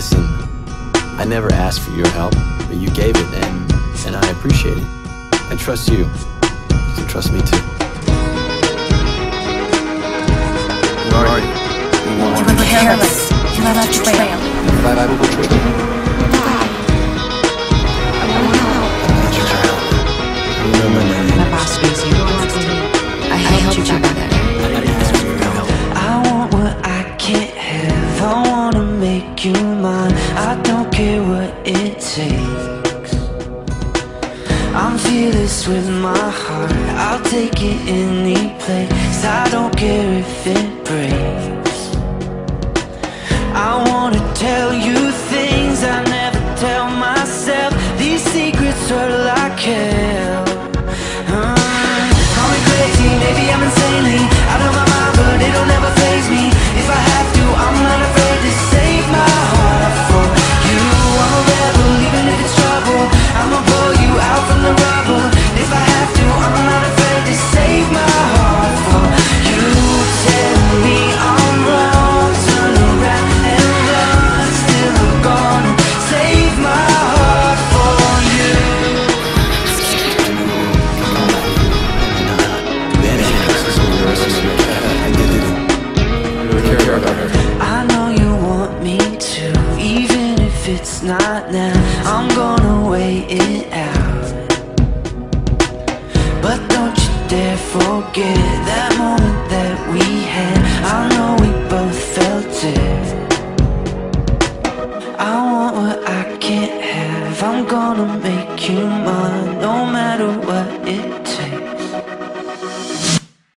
medicine. I never asked for your help, but you gave it, and I appreciate it. I trust you. You can trust me too. Marty, you were careless. You left a trail. My boss screws you. I helped you back there. I want what I can't have. I want to make you mine. I don't care what it takes. I'm fearless with my heart. I'll take it any place. I don't care if it breaks. I want to tell you things I never tell myself. These secrets are like hell.